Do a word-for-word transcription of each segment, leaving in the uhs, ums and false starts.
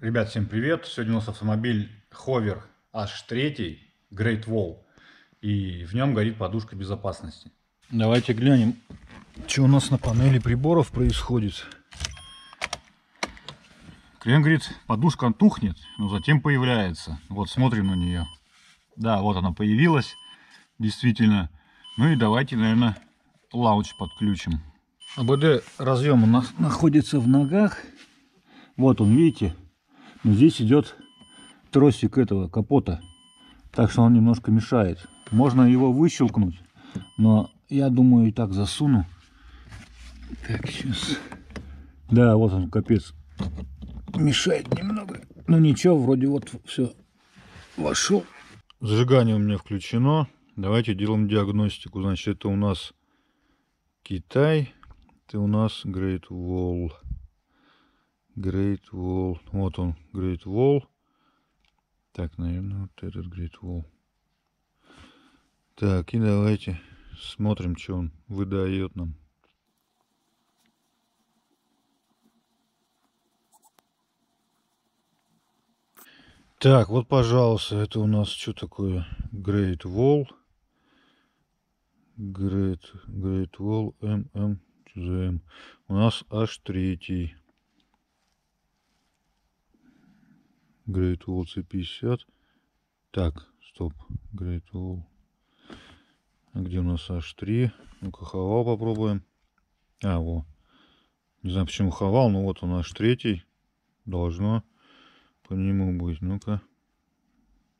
Ребят, всем привет! Сегодня у нас автомобиль Hover эйч три Great Wall, и в нем горит подушка безопасности. Давайте глянем, что у нас на панели приборов происходит. Клиент говорит, подушка тухнет, но затем появляется. Вот смотрим на нее. Да, вот она появилась, действительно. Ну и давайте, наверное, лаунч подключим. АБД разъем у нас находится в ногах. Вот он, видите? Но здесь идет тросик этого капота, так что он немножко мешает. Можно его выщелкнуть, но я думаю, и так засуну. Так, сейчас. Да, вот он, капец. Мешает немного. Ну ничего, вроде вот все вошел. Зажигание у меня включено. Давайте делаем диагностику. Значит, это у нас Китай, это у нас Great Wall. Great Wall. Вот он, Great Wall. Так, наверное, вот этот Great Wall. Так, и давайте смотрим, что он выдает нам. Так, вот, пожалуйста, это у нас что такое? Great Wall. Great, Great Wall эм эм. Что за М? У нас эйч три. Great Wall си пятьдесят. Так, стоп. Great Wall. Где у нас эйч три? Ну-ка, Haval попробуем. А, во. Не знаю, почему Haval, но вот он эйч три. Должно по нему быть. Ну-ка.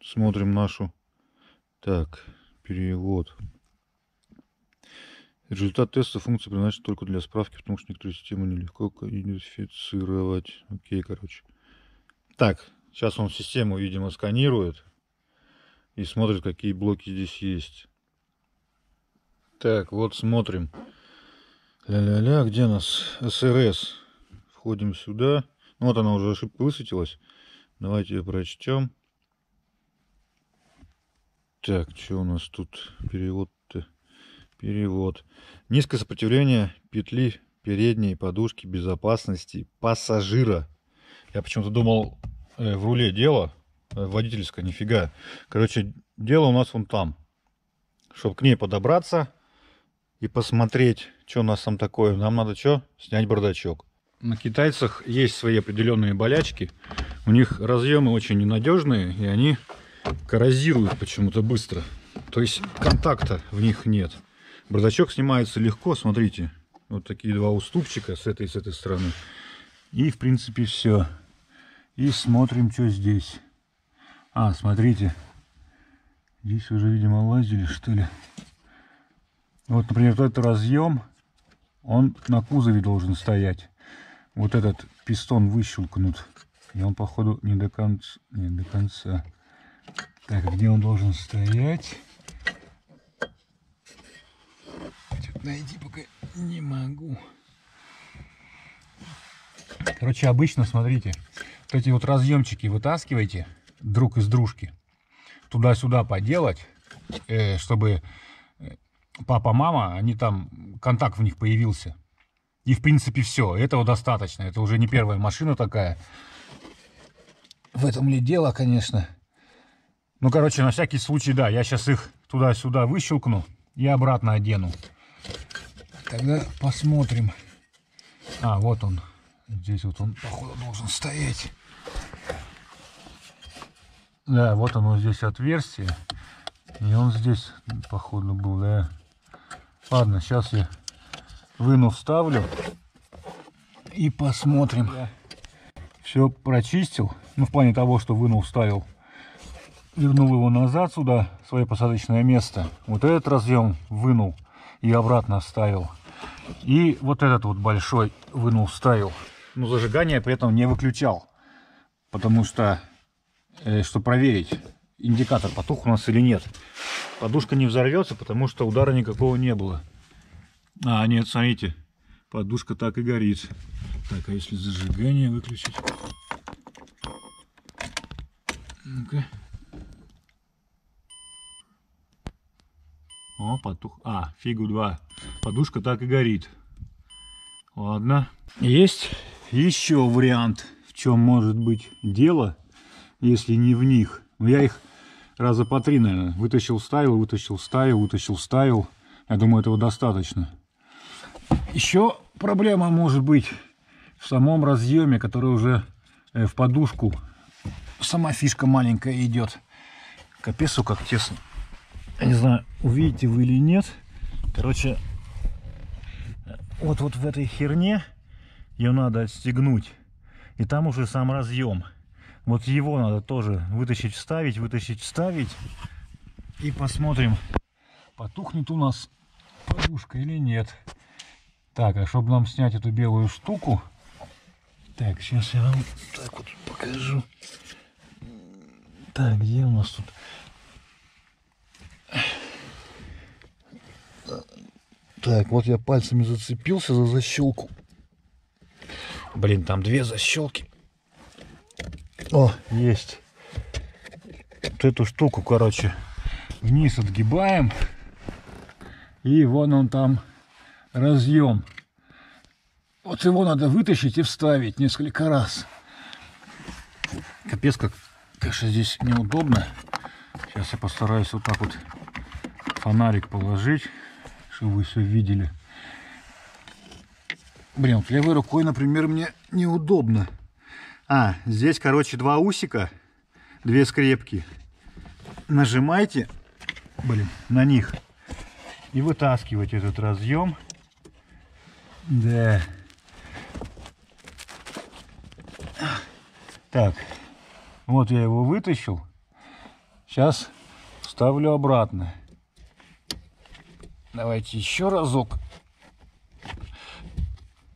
Смотрим нашу. Так, перевод. Результат теста функции предназначен только для справки, потому что некоторые системы нелегко идентифицировать. Окей, короче. Так. Сейчас он систему, видимо, сканирует и смотрит, какие блоки здесь есть. Так, вот смотрим. Ля-ля-ля, где нас? эс эр эс. Входим сюда. Ну, вот она уже ошибка высветилась. Давайте ее прочтем. Так, что у нас тут? Перевод-то. Перевод. Низкое сопротивление петли передней подушки безопасности пассажира. Я почему-то думал... В руле дело, водительское, нифига. Короче, дело у нас вон там. Чтобы к ней подобраться и посмотреть, что у нас там такое, нам надо что? Снять бардачок. На китайцах есть свои определенные болячки. У них разъемы очень ненадежные, и они коррозируют почему-то быстро. То есть контакта в них нет. Бардачок снимается легко, смотрите. Вот такие два уступчика с этой и с этой стороны. И, в принципе, все. И смотрим, что здесь. А, смотрите. Здесь уже, видимо, лазили, что ли. Вот, например, вот этот разъем, он на кузове должен стоять. Вот этот пистон выщелкнут. И он, походу, не до конца. Не до конца. Так, где он должен стоять? Что-то найти пока не могу. Короче, обычно, смотрите. Вот эти вот разъемчики вытаскивайте друг из дружки, туда-сюда поделать, чтобы папа-мама, они там, контакт в них появился. И, в принципе, все. Этого достаточно. Это уже не первая машина такая. В этом ли дело, конечно. Ну, короче, на всякий случай, да, я сейчас их туда-сюда выщелкну и обратно одену. Тогда посмотрим. А, вот он. Здесь вот он, походу, должен стоять. Да, вот оно здесь отверстие. И он здесь, походу, был, да. Ладно, сейчас я выну, вставлю. И посмотрим. Да. Все прочистил. Ну, в плане того, что вынул, вставил. Вернул его назад сюда, свое посадочное место. Вот этот разъем вынул и обратно вставил. И вот этот вот большой вынул, вставил. Но зажигание при этом не выключал, потому что, э, чтобы проверить, индикатор потух у нас или нет. Подушка не взорвется, потому что удара никакого не было. А, нет, смотрите, подушка так и горит. Так, а если зажигание выключить? Ну-ка. О, потух. А, фигу два. Подушка так и горит. Ладно. Есть еще вариант, в чем может быть дело, если не в них. Но я их раза по три, наверное, вытащил, ставил, вытащил, ставил, вытащил, ставил. Я думаю, этого достаточно. Еще проблема может быть в самом разъеме, который уже в подушку. Сама фишка маленькая идет. Капец, как тесно. Я не знаю, увидите вы или нет. Короче, вот, вот в этой херне ее надо отстегнуть. И там уже сам разъем. Вот его надо тоже вытащить, вставить, вытащить, вставить. И посмотрим, потухнет у нас подушка или нет. Так, а чтобы нам снять эту белую штуку... Так, сейчас я вам так вот покажу. Так, где у нас тут... Так, вот я пальцами зацепился за защелку. Блин, там две защелки. О, есть. Вот эту штуку, короче, вниз отгибаем. И вон он там разъем. Вот его надо вытащить и вставить несколько раз. Капец, как, конечно, здесь неудобно. Сейчас я постараюсь вот так вот фонарик положить, чтобы вы все видели. Блин, вот левой рукой, например, мне неудобно. А, здесь, короче, два усика, две скрепки. Нажимайте, блин, на них и вытаскивайте этот разъем. Да. Так, вот я его вытащил. Сейчас вставлю обратно. Давайте еще разок.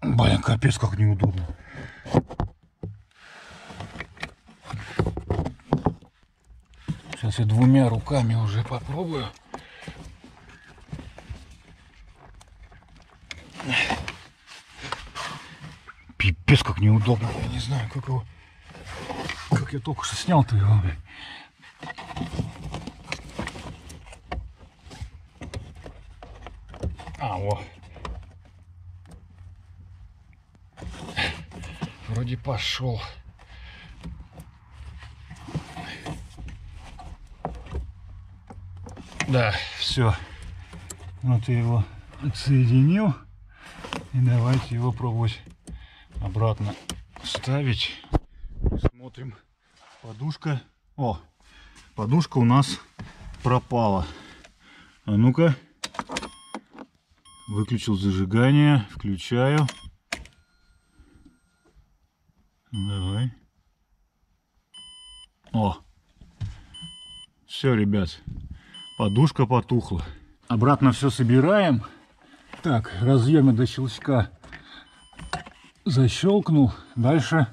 Блин, капец, как неудобно. Сейчас я двумя руками уже попробую. Пипец, как неудобно. Я не знаю, как его... Как я только что снял-то его. А, вот. Вроде пошел. Да, все. Вот я его отсоединил. И давайте его пробовать обратно ставить. Смотрим. Подушка. О, подушка у нас пропала. А ну-ка. Выключил зажигание. Включаю. Давай. О. Все, ребят. Подушка потухла. Обратно все собираем. Так, разъемы до щелчка защелкнул. Дальше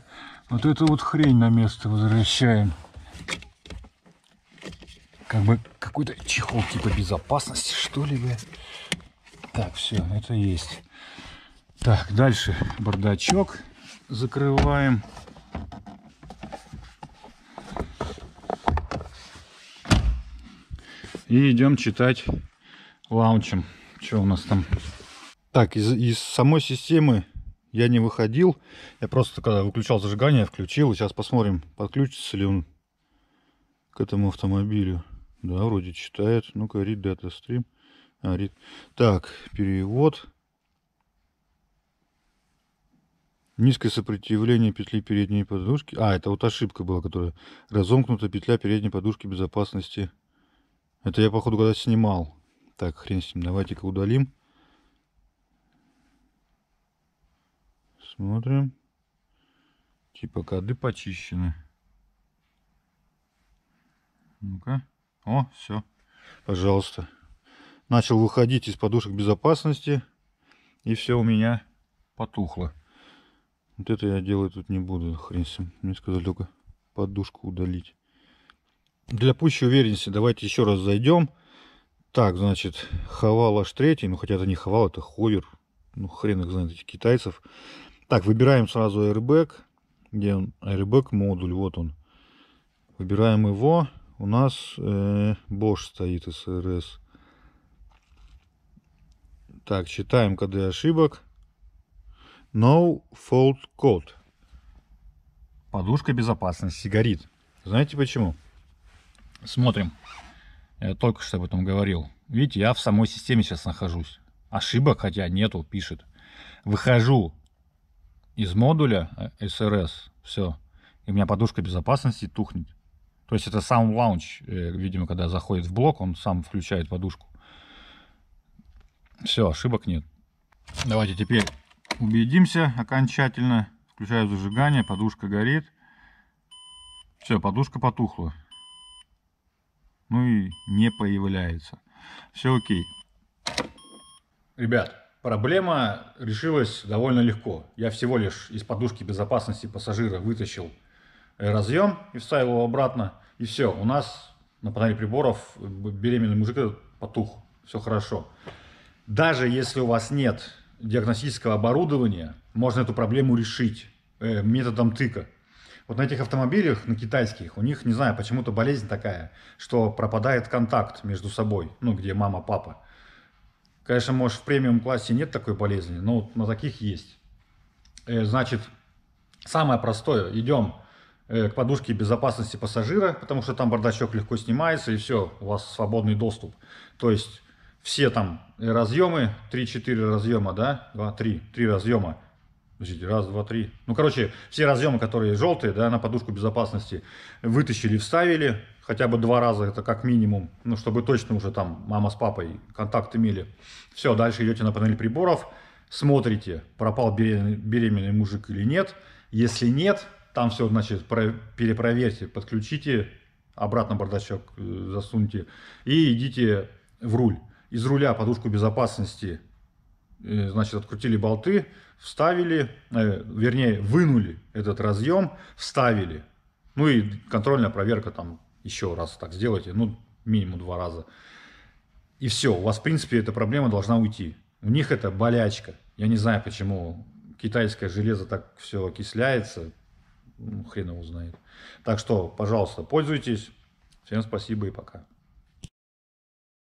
вот эту вот хрень на место возвращаем. Как бы какой-то чехол типа безопасности, что ли. Так, все, это есть. Так, дальше бардачок закрываем. И идем читать лаунчем. Что у нас там? Так, из, из самой системы я не выходил. Я просто, когда выключал зажигание, включил. Сейчас посмотрим, подключится ли он к этому автомобилю. Да, вроде читает. Ну-ка, read data stream. А, read. Так, перевод. Низкое сопротивление петли передней подушки. А, это вот ошибка была, которая разомкнута петля передней подушки безопасности. Это я, походу, когда снимал. Так, хрен с ним. Давайте-ка удалим. Смотрим. Типа коды почищены. Ну-ка. О, все. Пожалуйста. Начал выходить из подушек безопасности. И все у меня потухло. Вот это я делать тут не буду. Хрен с ним. Мне сказали только подушку удалить. Для пущей уверенности давайте еще раз зайдем. Так, значит, Haval эйч три. Ну, хотя это не Haval, это Hover. Ну, хрен их знает, этих китайцев. Так, выбираем сразу airbag. Где он? Airbag модуль, вот он. Выбираем его. У нас э, Bosch стоит, эс эр эс. Так, читаем коды ошибок. No fault code. подушка безопасности горит. Знаете почему? Смотрим. Я только что об этом говорил. Видите, я в самой системе сейчас нахожусь. Ошибок, хотя нету, пишет. Выхожу из модуля эс эр эс. Все. И у меня подушка безопасности тухнет. То есть это Sound Launch, видимо, когда заходит в блок, он сам включает подушку. Все, ошибок нет. Давайте теперь убедимся окончательно. Включаю зажигание, подушка горит. Все, подушка потухла. Ну и не появляется. Все окей. Ребят, проблема решилась довольно легко. Я всего лишь из подушки безопасности пассажира вытащил разъем и вставил его обратно. И все, у нас на панели приборов беременный мужик потух. Все хорошо. Даже если у вас нет диагностического оборудования, можно эту проблему решить методом тыка. Вот на этих автомобилях, на китайских, у них, не знаю, почему-то болезнь такая, что пропадает контакт между собой, ну, где мама, папа. Конечно, может, в премиум-классе нет такой болезни, но вот на таких есть. Значит, самое простое, идем к подушке безопасности пассажира, потому что там бардачок легко снимается, и все, у вас свободный доступ. То есть все там разъемы, три-четыре разъема, да, два-три, три разъема. Подождите, раз, два, три. Ну, короче, все разъемы, которые желтые, да, на подушку безопасности вытащили, вставили. Хотя бы два раза, это как минимум. Ну, чтобы точно уже там мама с папой контакт имели. Все, дальше идете на панель приборов. Смотрите, пропал беременный, беременный мужик или нет. Если нет, там все, значит, про, перепроверьте. Подключите, обратно бардачок засуньте. И идите в руль. Из руля подушку безопасности, значит, открутили болты, вставили, э, вернее, вынули этот разъем, вставили. Ну и контрольная проверка там еще раз так сделайте, ну, минимум два раза. И все, у вас, в принципе, эта проблема должна уйти. У них это болячка. Я не знаю, почему китайское железо так все окисляется. Ну, хрен его знает. Так что, пожалуйста, пользуйтесь. Всем спасибо и пока.